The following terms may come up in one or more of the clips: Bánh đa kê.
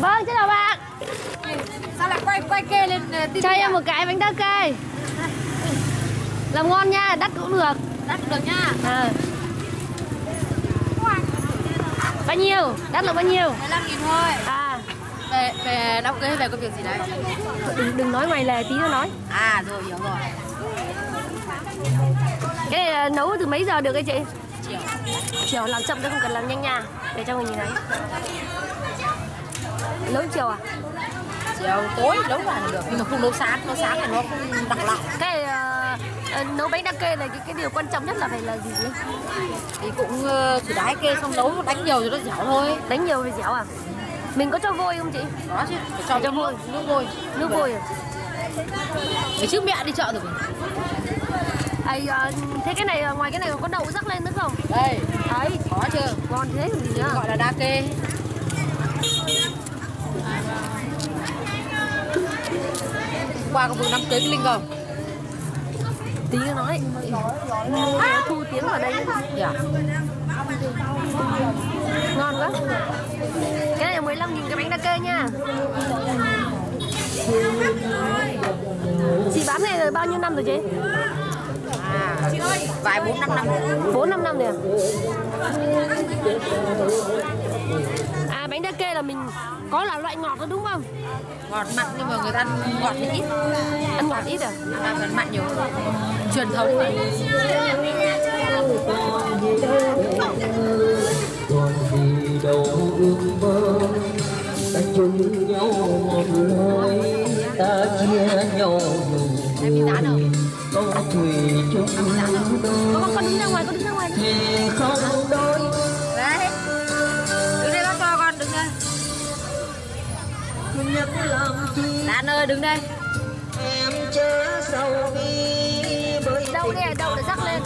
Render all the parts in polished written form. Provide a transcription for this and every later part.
Vâng, xin chào bạn. Sao lại quay kê lên tí? Cho em một cái bánh đa kê. Làm ngon nha, đắt cũng được. Đắt cũng được nha. Bao nhiêu? Đắt là bao nhiêu? 15.000 thôi. Về đọc cái về công việc gì đấy? Đừng nói ngoài lề tí nữa nói. À rồi, hiểu rồi. Cái này là nấu từ mấy giờ được ấy chị? Chiều. Chiều làm chậm thôi, không cần làm nhanh nha. Để cho người nhìn thấy. Nấu chiều à? Chiều tối nấu là được, nhưng mà không nấu sáng, nấu sáng thì nó không đặc lạ. Cái nấu bánh đa kê này cái điều quan trọng nhất là phải là gì ấy? Thì cũng chỉ đái kê xong nấu đánh nhiều cho nó dẻo thôi. Đánh nhiều thì dẻo à? Mình có cho vôi không chị? Có chứ, phải cho vôi, nước vôi. Nước vôi à? Ngày trước mẹ đi chợ rồi. Thế cái này ngoài cái này có đậu rắc lên nữa không? Đây, đấy, có chưa? Ngon thế gì nữa? Gọi là đa kê. Qua có vừa 5 cái linh không? Tí nữa nói. Thu tiếng vào đây. Yeah. Ngon quá. Cái này 15.000 cái bánh đa kê nha. Chị bán này rồi bao nhiêu năm rồi chị? Chị ơi, vài 4-5 năm. 4-5 năm rồi à? À, bánh đa kê là mình có là loại ngọt đó đúng không? Ngọt mặn, nhưng mà người ta ăn ngọt thì ít. Ăn ngọt ít à? À, mặn nhiều. Truyền thống này. Còn gì đâu ước mơ, ta chung nhau một lối, ta chia nhau mình. Câu thủy chung đôi. Con đứng ra ngoài, con đứng ra ngoài. Thì không đôi. Đấy. Đứng đây bác cho con, đứng đây. Đàn ơi, đứng đây. Em chớ sầu đi. Đậu đây, đậu để rắc lên.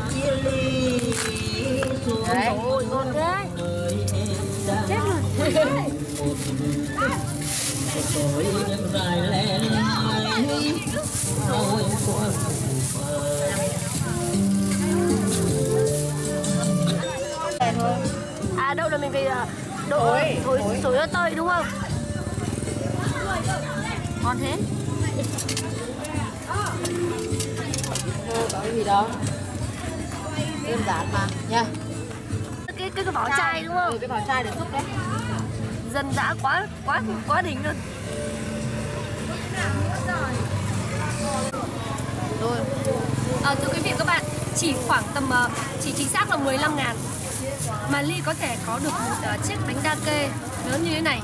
Đấy. Ngon thế. Chết rồi. À, đậu là mình phải đổ thổi ớt tơi đúng không? Ngon thế. Có cái gì đó đơn giản mà nha. Cái vỏ chai đúng không? Cái vỏ chai để xúc đấy. Dân dã quá đỉnh luôn. Rồi. Thưa quý vị các bạn, chỉ khoảng tầm chỉ chính xác là 15.000 mà Ly có thể có được một chiếc bánh đa kê lớn như thế này.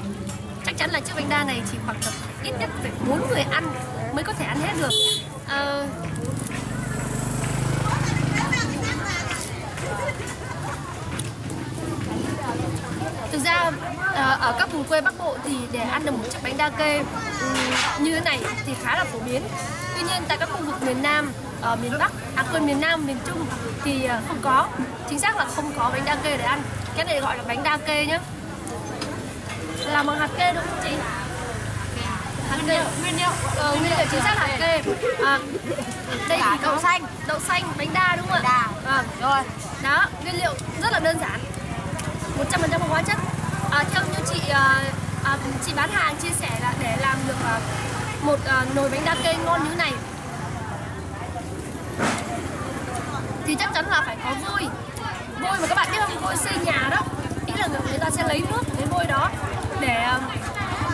Chắc chắn là chiếc bánh đa này chỉ khoảng tầm ít nhất phải 4 người ăn mới có thể ăn hết được. Thực ra ở các vùng quê Bắc Bộ thì để ăn được một chiếc bánh đa kê như thế này thì khá là phổ biến. Tuy nhiên tại các khu vực miền Nam, miền Bắc, miền Nam, miền Trung thì không có. Chính xác là không có bánh đa kê để ăn. Cái này gọi là bánh đa kê nhé. Là bằng hạt kê đúng không chị? Hạt kê. Nguyên liệu chính xác là hạt kê. Đây thì đậu xanh, bánh đa đúng không ạ? Rồi. Đó, nguyên liệu rất là đơn giản. 100% không hóa chất. Theo như chị bán hàng chia sẻ là để làm được một nồi bánh đa kê ngon như này thì chắc chắn là phải có vôi. Vôi mà các bạn biết không, vôi xây nhà đó, nghĩa là người ta sẽ lấy nước cái vôi đó để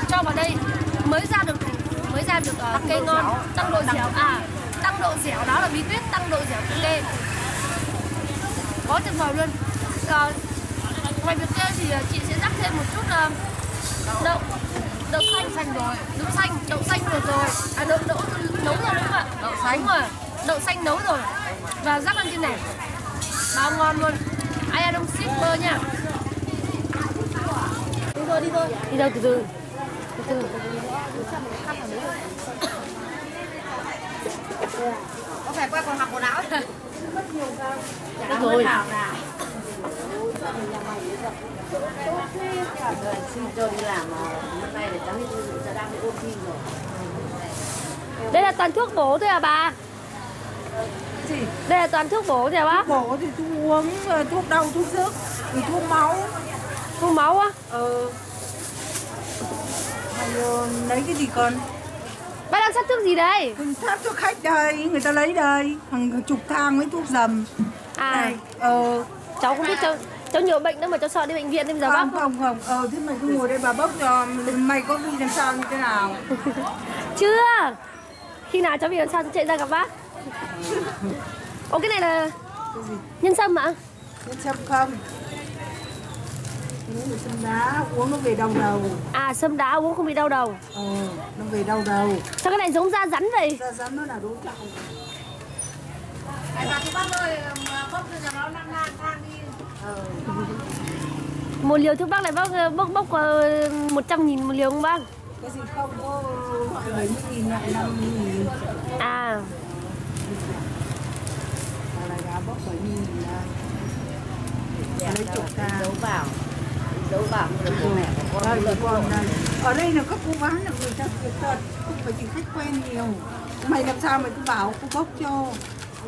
cho vào đây mới ra được kê ngon, tăng độ dẻo. Tăng độ dẻo đó là bí quyết, tăng độ dẻo của kê có tuyệt vời luôn. Ngoài việc kê thì chị sẽ rắc thêm một chút đậu xanh rồi, đậu nấu rồi đúng không ạ? Đậu xanh nấu rồi và rắc lên trên này, bao ngon luôn. Ai ăn đông shipper nha. Đi thôi. Từ từ. Có phải qua còn mặc quần áo? Được rồi. Đây là toàn thuốc bổ thôi à bà? Đây là toàn thuốc bổ thôi à bác? Thuốc bổ thì thuốc uống, thuốc đau, thuốc sức, thuốc máu. Thuốc máu á? lấy cái gì con? Bác đang sắp thuốc gì đây? Sắp thuốc khách đây, người ta lấy đây. Hàng chục thang với thuốc dầm. À này, cháu cũng biết cháu nhiều bệnh nữa mà cháu sợ đi bệnh viện nên giờ bác không? Thế mày cứ ngồi đây bà bốc cho. Mày có bị làm sao như thế nào? Chưa. Khi nào cháu bị làm sao cháu chạy ra gặp bác. Ồ, cái này là cái gì? Nhân sâm ạ? Nhân sâm không? Sâm đá uống nó về đau đầu. À, sâm đá uống không bị đau đầu. Nó về đau đầu. Sao cái này giống da rắn vậy? Da rắn nó là đúng là không. Một liều thuốc bác lại bốc 100.000 một liều không bác? Cái gì không có 70.000 lại 50.000. À. Bốc 70.000 lấy chục ca. Đấu bảo con. Ở đây là các cô bán là người ta tuyệt thật, không phải chỉ khách quen nhiều. Mày làm sao mày cứ bảo cô bốc cho,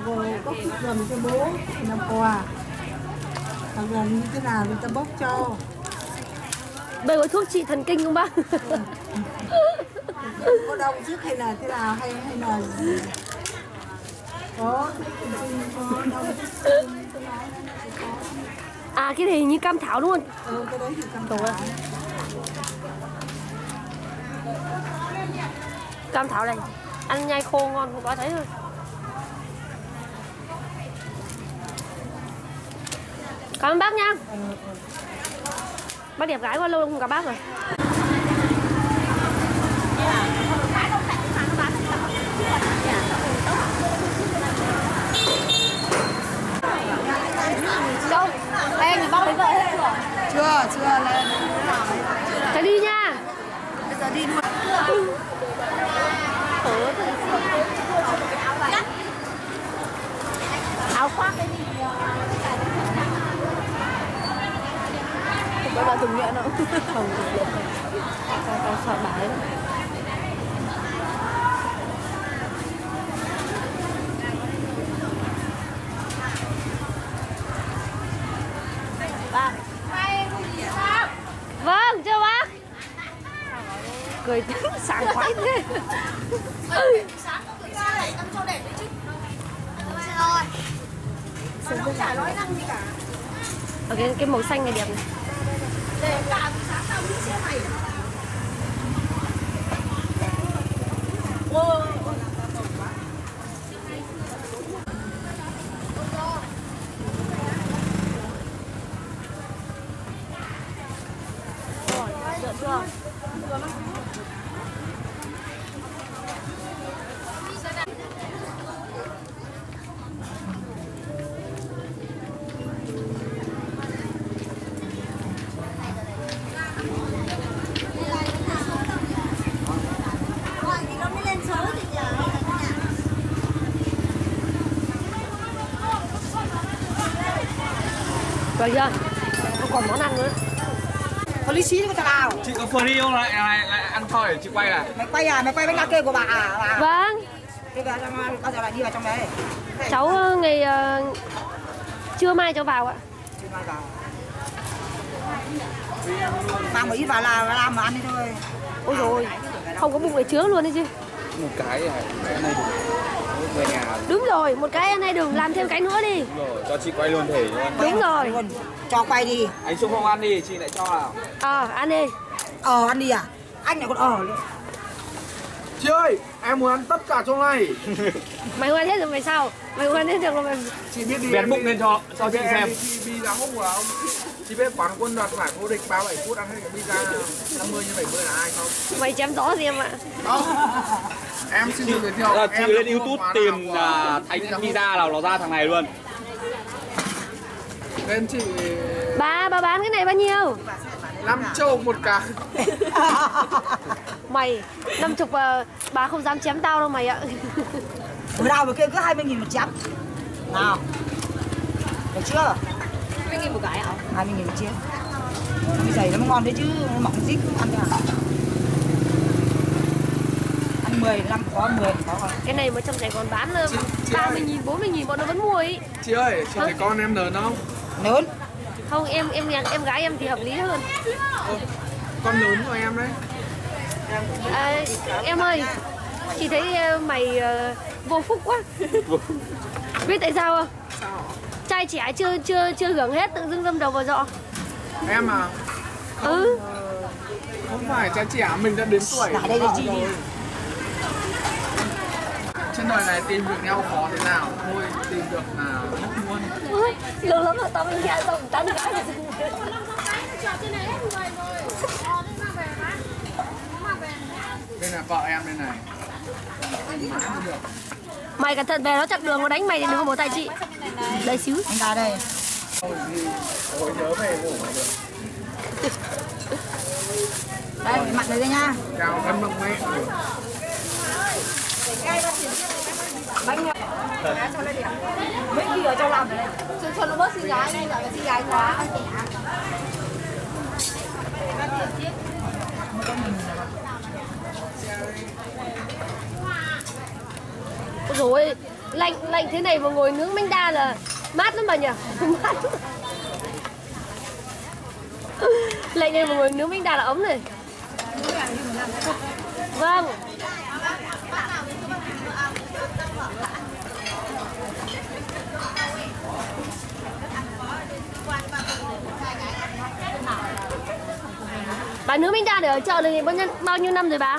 rồi bốc dầm cho bố làm quà. Thằng gần như thế nào người ta bốc cho. Bây có thuốc trị thần kinh không bác? Có đau trước hay là thế nào hay là gì? Có. À, cái này như cam thảo luôn. Cái đấy thì cam thảo. Cam thảo này ăn nhai khô ngon không có thấy thôi. Cảm ơn bác nha. Bác đẹp gái quá lâu không gặp bác rồi. Đâu? Đây người bác lấy vợ hết rồi. Chưa lên. Phải đi nha. Bây giờ đi luôn. Áo khoác cái gì? Bao giờ thử nghiệm nữa. Không thử nghiệm. Con sợ bái. Vâng, chưa bác? Cười sáng khoái thế. Sáng có cười ra để tâm cho đẹp đấy chứ. Rồi. Con không chả nói năng gì cả. Ở cái màu xanh này đẹp này. Để cả buổi sáng tao đi xe này. Wow. Bây giờ không còn món ăn nữa. Có lý xí cho tao nào. Chị có free không? Lại ăn thôi để chị quay này. Mày quay bánh đa kê của bà à? Vâng. Thế bà bao giờ lại đi vào trong đấy? Cháu ngày trưa mai cháu vào ạ. Trưa mai vào. Mang một ít vào là làm mà ăn đi thôi. Ôi rồi, không có bụng để chứa luôn đấy chứ. Một cái này về nhà. Đúng rồi, một cái ăn này đừng làm thêm cái nữa đi. Đúng rồi, cho chị quay luôn thể luôn. Đúng rồi. Cho quay đi. Anh Xúc không ăn đi, chị lại cho nào. Ăn đi. Ăn đi à? Anh lại còn luôn. Chị ơi, em muốn ăn tất cả trong này. Mày muốn ăn hết rồi mày sao? Mày muốn ăn hết được rồi mày. Chị biết đi. Bén bụng lên cho chị xem. Chị là hốc của ông. Chị biết quán quân đoạt giải vô địch 37 phút ăn hết cái pizza 50x70 là ai không? Mày chém gió gì em ạ? Không. Em xin được giới thiệu. Là chị lên YouTube tìm Thánh pizza nào nó ra thằng này luôn. Nên chị... Bà bán cái này bao nhiêu? 50 một cái. Mày, 50 bà không dám chém tao đâu mày ạ. Bữa nào bữa kia cứ 20.000 một chém. Nào. Được chưa? 20.000 một cái ạ? 20.000 một chiếc. Cái giày nó mới ngon đấy chứ, nó mỏng dít ăn thế à? Ăn 15 có 10 có rồi. Cái này mà trong này còn bán 30.000, 40.000 bọn nó vẫn mua ý. Chị ơi, chị thấy con em lớn không? Lớn. Không, em gái em thì hợp lý hơn. Con lớn của em đấy. À, em ơi, chị thấy mày vô phúc quá. Biết tại sao không? Sao? Trai trẻ chưa hưởng hết tự dưng đâm đầu vào dọ. Em à? Không, ừ. Không phải trai trẻ, mình đã đến tuổi. Ở đây đi. Trên đời này tìm được nhau khó thế nào, thôi tìm được là mất luôn. Ôi, lâu lắm là tao mình nghe xong tao được cái gì. Đây là vợ em đây này. Mày cẩn thận, về nó chặt đường nó đánh mày thì đừng có bỏ tay chị. Đây xíu. Anh ta đây. Ôi nhớ về ngủ được. Đây, mặt này đây nha. Chào em mừng mẹ. Bánh nha. Mấy gì ở trong lòng này. Cho nó bớt xinh gái, anh là xinh gái quá. Ăn trẻ. Ôi dồi ôi, lạnh thế này mà ngồi nướng bánh đa là mát lắm bà nhỉ? Mát lắm. Lạnh này mà ngồi nướng bánh đa là ấm rồi. Vâng. Bà nướng bánh đa để ở chợ này bao nhiêu năm rồi bà?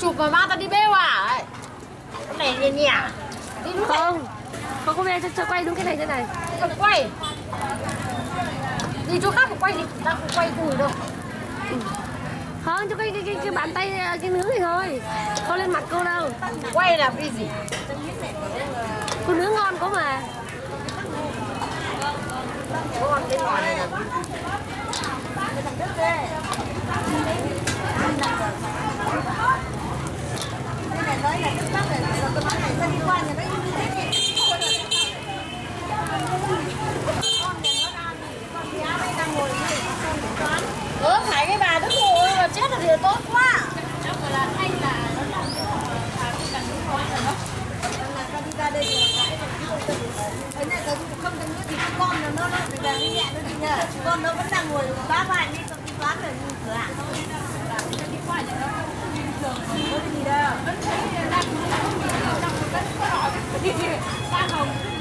Chụp mà ba ta đi bêu à? Cái này nhẹ nhẹ. Đi đúng không? Không có bê cho quay đúng cái này thế này. Còn quay. Đi chỗ khác mà quay thì ta không quay cùi đâu. Ừ. Không, cho cái bàn tay cái nướng này thôi. Không lên mặt cô đâu. Quay là cái gì? Cô nướng ngon có mà. Ngon cái ngọn này. Ớ, phải cái bà đứng ngồi mà chết là điều tốt quá. Cái này tớ không tớ nữa thì con nó về nhẹ nó đi nhờ. Con nó vẫn đang ngồi bá vài đi còn đi toán rồi như cửa ạ. Vẫn thấy đang có cái